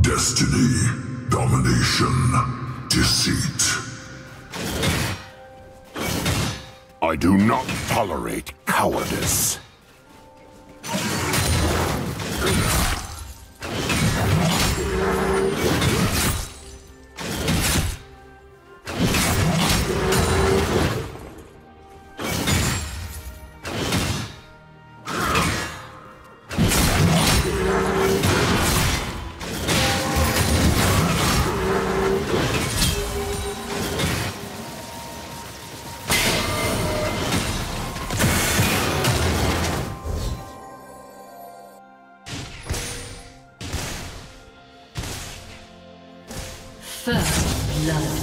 Destiny, domination, deceit. I do not tolerate cowardice. First blood.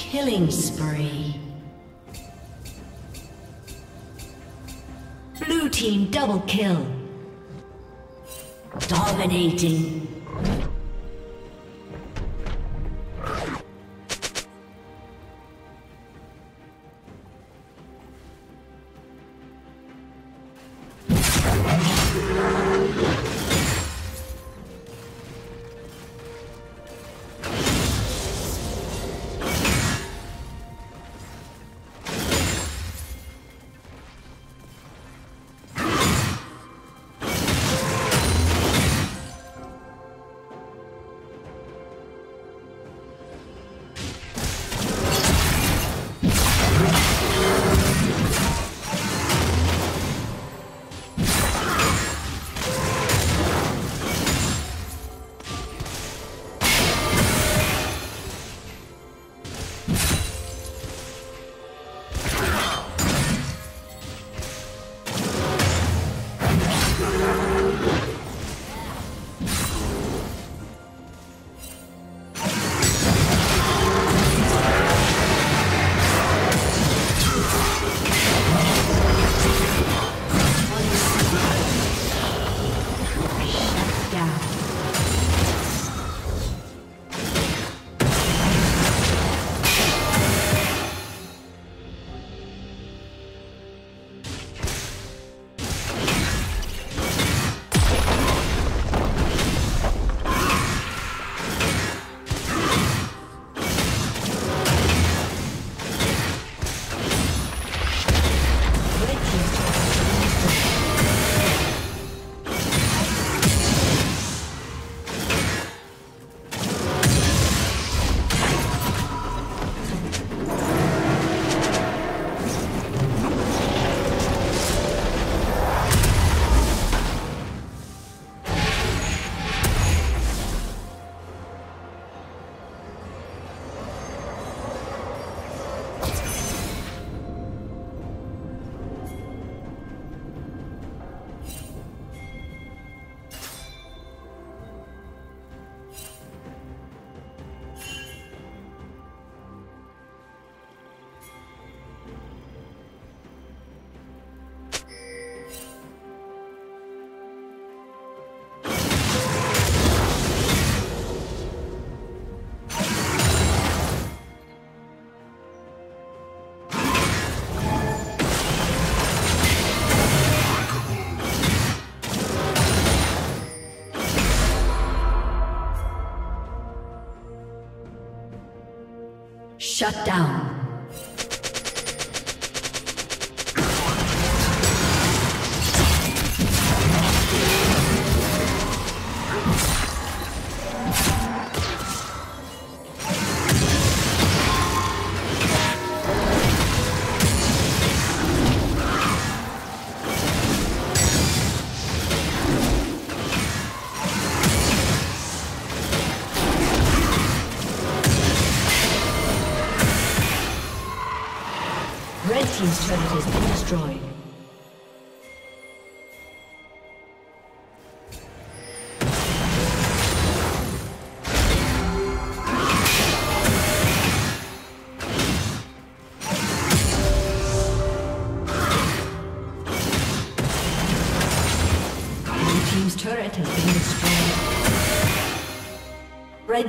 Killing spree. Blue team double kill. Dominating. Shut down. Team's turret has been destroyed. Blue team's turret has been destroyed. Red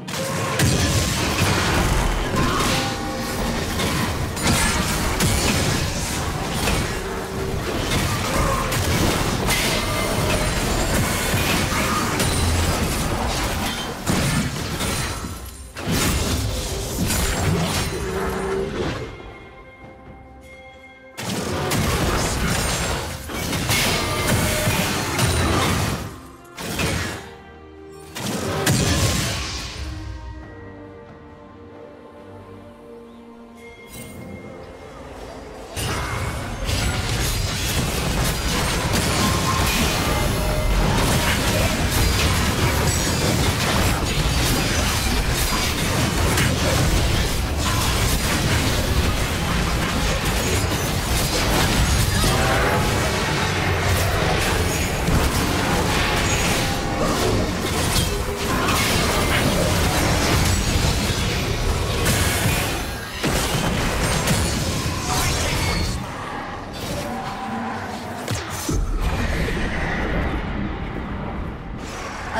A